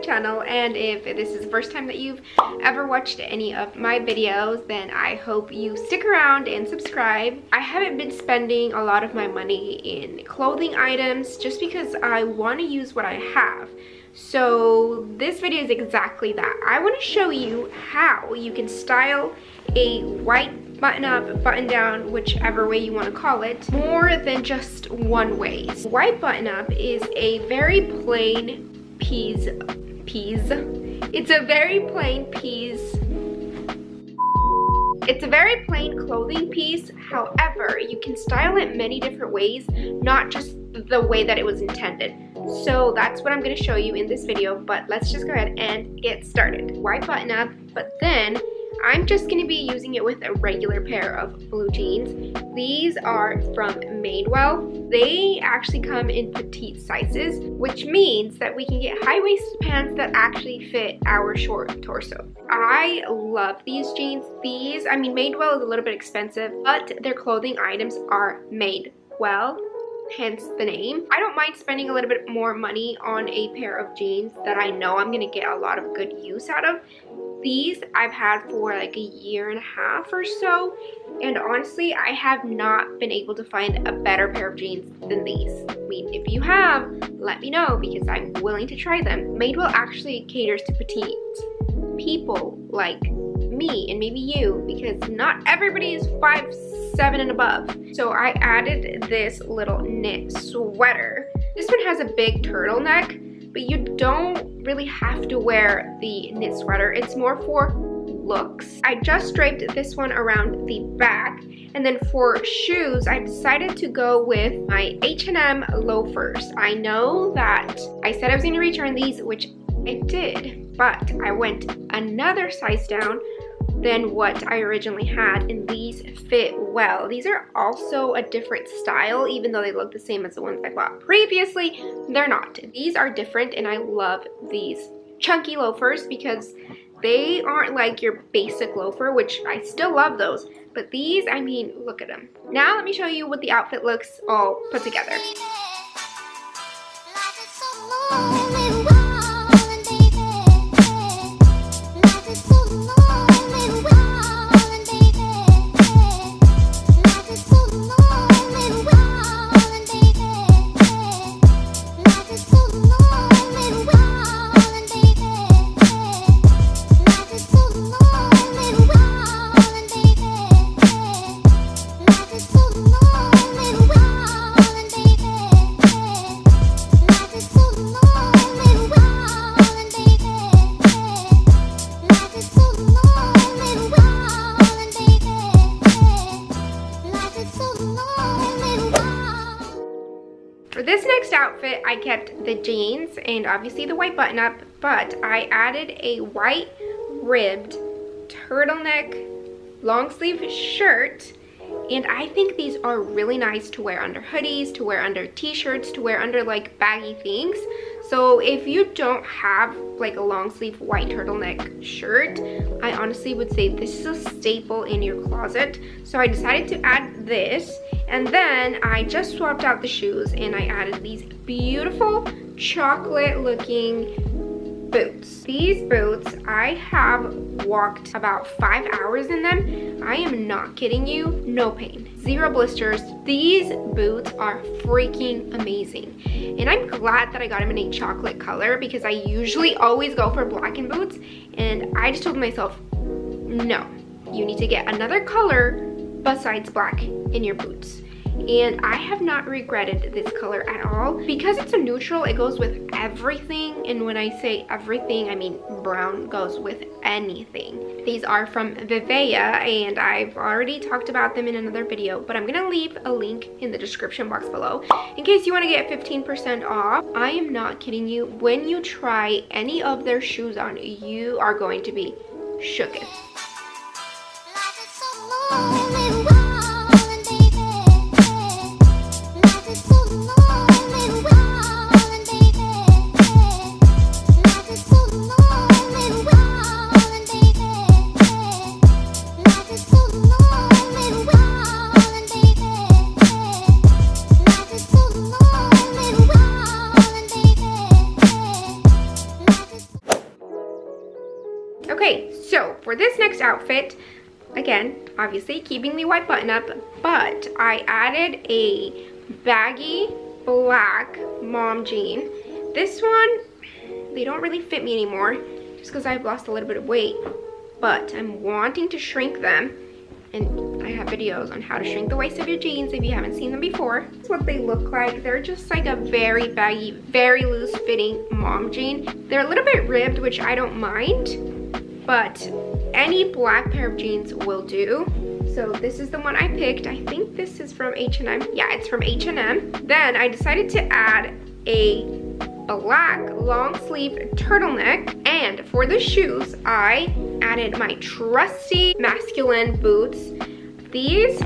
my channel, and if this is the first time that you've ever watched any of my videos, then I hope you stick around and subscribe. I haven't been spending a lot of my money in clothing items just because I want to use what I have. So this video is exactly that. I want to show you how you can style a white button-up, button-down, whichever way you want to call it, more than just one way. White button-up is a very plain It's a very plain clothing piece. However, you can style it many different ways, not just the way that it was intended. So that's what I'm going to show you in this video, but let's just go ahead and get started. White button up, but then I'm just going to be using it with a regular pair of blue jeans. These are from Madewell. They actually come in petite sizes, which means that we can get high-waisted pants that actually fit our short torso. I love these jeans. Madewell is a little bit expensive, but their clothing items are Madewell, hence the name. I don't mind spending a little bit more money on a pair of jeans that I know I'm going to get a lot of good use out of. These I've had for like a year and a half or so, and honestly, I have not been able to find a better pair of jeans than these. I mean, if you have, let me know because I'm willing to try them. Madewell actually caters to petite people like me and maybe you, because not everybody is 5'7" and above. So I added this little knit sweater. This one has a big turtleneck, but you don't really have to wear the knit sweater. It's more for looks. I just draped this one around the back, and then for shoes, I decided to go with my H&M loafers. I know that I said I was going to return these, which I did, but I went another size down than what I originally had, and these fit well. These are also a different style, even though they look the same as the ones I bought previously. They're not. These are different, and I love these chunky loafers because they aren't like your basic loafer, which I still love those, but these, I mean, look at them. Now let me show you what the outfit looks all put together. For this next outfit, I kept the jeans and obviously the white button-up, but I added a white ribbed turtleneck long sleeve shirt, and I think these are really nice to wear under hoodies, to wear under t-shirts, to wear under like baggy things. So if you don't have like a long sleeve white turtleneck shirt, I honestly would say this is a staple in your closet. So I decided to add this. And then I just swapped out the shoes and I added these beautiful chocolate looking boots. These boots, I have walked about 5 hours in them. I am not kidding you, no pain, zero blisters. These boots are freaking amazing. And I'm glad that I got them in a chocolate color because I usually always go for blackened boots. And I just told myself, no, you need to get another color besides black in your boots, and I have not regretted this color at all because it's a neutral. It goes with everything, and when I say everything, I mean brown goes with anything. These are from Vivea, and I've already talked about them in another video, but I'm gonna leave a link in the description box below in case you want to get 15% off. I am not kidding you, when you try any of their shoes on, you are going to be shooketh. outfit. Again, obviously keeping the white button up, but I added a baggy black mom jean. This one, they don't really fit me anymore just because I've lost a little bit of weight, but I'm wanting to shrink them, and I have videos on how to shrink the waist of your jeans if you haven't seen them before. That's what they look like. They're just like a very baggy, very loose fitting mom jean. They're a little bit ribbed, which I don't mind, but any black pair of jeans will do. So this is the one I picked. I think this is from H&M. Yeah, it's from H&M. Then I decided to add a black long sleeve turtleneck, and for the shoes I added my trusty masculine boots. These,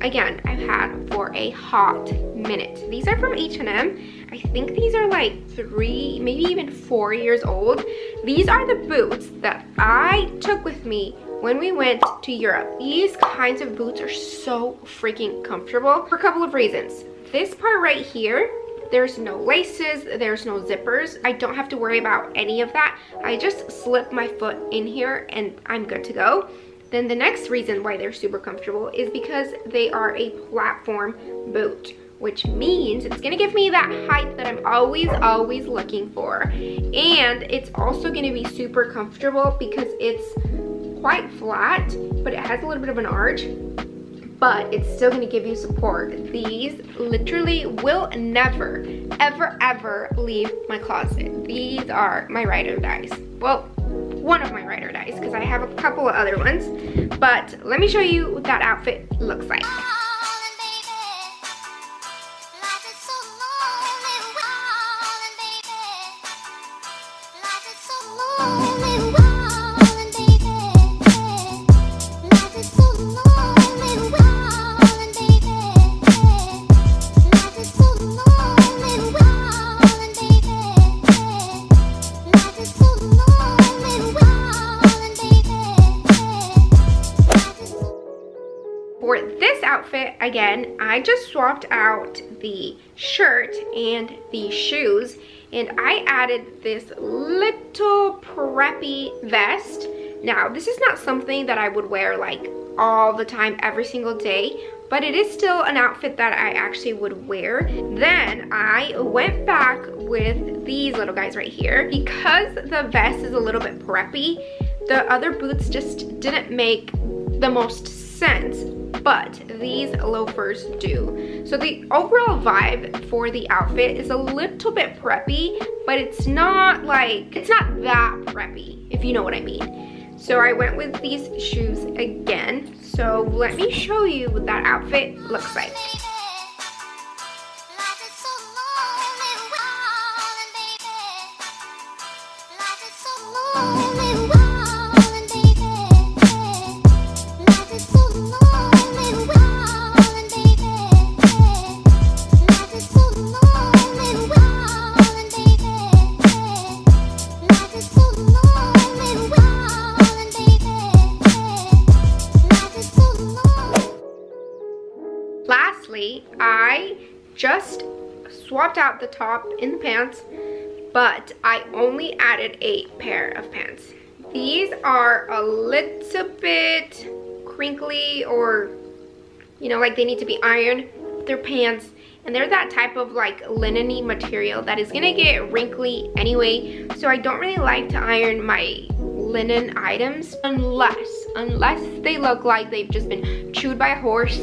again, I've had for a hot minute. These are from H&M. I think these are like 3, maybe even 4 years old. These are the boots that I took with me when we went to Europe. These kinds of boots are so freaking comfortable for a couple of reasons. This part right here, there's no laces, there's no zippers. I don't have to worry about any of that. I just slip my foot in here and I'm good to go. Then the next reason why they're super comfortable is because they are a platform boot, which means it's gonna give me that height that I'm always looking for. And it's also gonna be super comfortable because it's quite flat, but it has a little bit of an arch, but it's still gonna give you support. These literally will never, ever, ever leave my closet. These are my ride or dies. Well, one of my ride or dies, because I have a couple of other ones, but let me show you what that outfit looks like. Outfit, again, I just swapped out the shirt and the shoes, and I added this little preppy vest. Now, this is not something that I would wear like all the time, every single day, but it is still an outfit that I actually would wear. Then I went back with these little guys right here. Because the vest is a little bit preppy, the other boots just didn't make the most sense, but these loafers do. So the overall vibe for the outfit is a little bit preppy, but it's not like, it's not that preppy, if you know what I mean. So I went with these shoes again. So let me show you what that outfit looks like. I just swapped out the top and the pants, but I only added a pair of pants. These are a little bit crinkly, or you know, like they need to be ironed. They're pants, and they're that type of like linen-y material that is gonna get wrinkly anyway, so I don't really like to iron my linen items unless they look like they've just been chewed by a horse.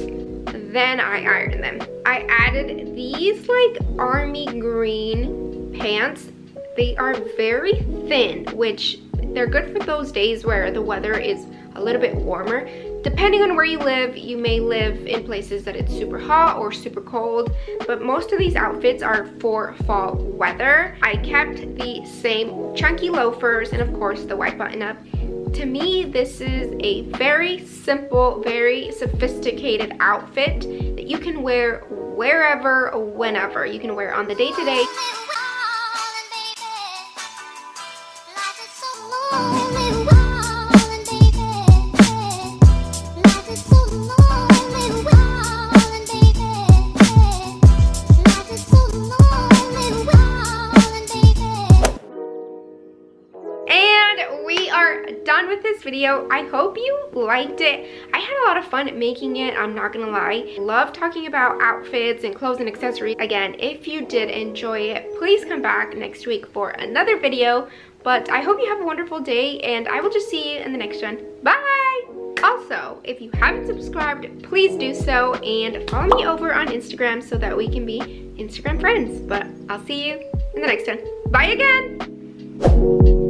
Then I ironed them. I added these like army green pants. They are very thin, which they're good for those days where the weather is a little bit warmer. Depending on where you live, you may live in places that it's super hot or super cold, but most of these outfits are for fall weather. I kept the same chunky loafers and of course the white button up. To me, this is a very simple, very sophisticated outfit that you can wear wherever, whenever. You can wear on the day-to-day. video. I hope you liked it. I had a lot of fun making it, I'm not gonna lie. Love talking about outfits and clothes and accessories. Again, if you did enjoy it, please come back next week for another video. But I hope you have a wonderful day, and I will just see you in the next one. Bye! Also, if you haven't subscribed, please do so, and follow me over on Instagram so that we can be Instagram friends. But I'll see you in the next one. Bye again!